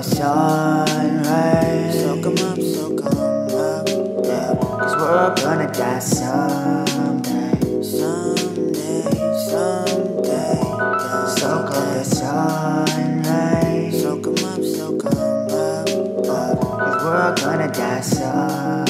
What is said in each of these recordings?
the sun rays. Soak 'em up, yeah. 'Cause we're gonna die someday. Someday. Soak up the sun rays. Soak 'em up, yeah. 'Cause we're gonna die someday.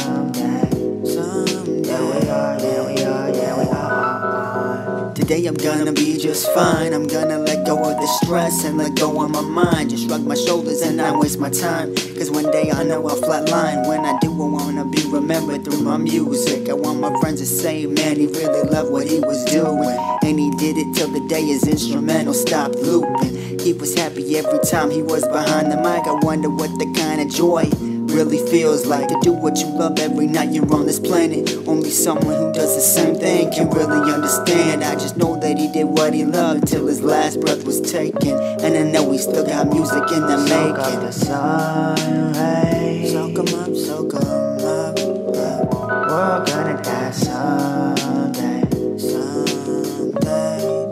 Today I'm gonna be just fine. I'm gonna let go of the stress and let go of my mind. Just shrug my shoulders and not waste my time, 'cause one day I know I'll flatline. When I do, I wanna be remembered through my music. I want my friends to say, man, he really loved what he was doing, and he did it till the day his instrumental stopped looping. He was happy every time he was behind the mic. I wonder what the kind of joy really feels like to do what you love every night you're on this planet. Only someone who does the same thing can really understand. I just know that he did what he loved till his last breath was taken, and I know he still got music in the making. Soak up the sun rays. Soak 'em up, yeah. We're gonna die someday.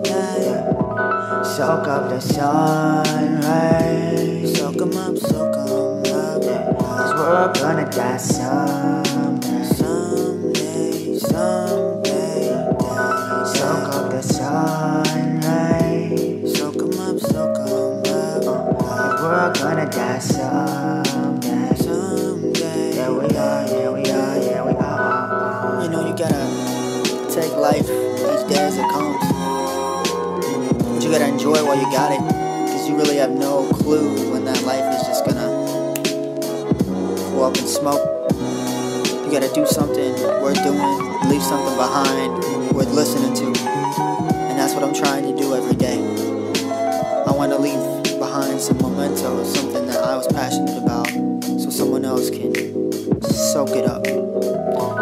Yeah. Soak up the sun rays. Soak 'em up, we're gonna die someday. Soak up the sun rays. Soak 'em up, we're gonna die someday. Yeah, we are, yeah, we are, yeah, we are. You know, you gotta take life each day as it comes, but you gotta enjoy it while you got it, 'cause you really have no clue when that life is just gonna up and smoke. You gotta do something worth doing, leave something behind worth listening to, and that's what I'm trying to do every day. I want to leave behind some memento, something that I was passionate about, so someone else can soak it up.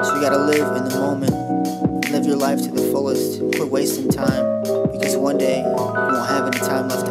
So you gotta live in the moment, live your life to the fullest, quit wasting time, because one day you won't have any time left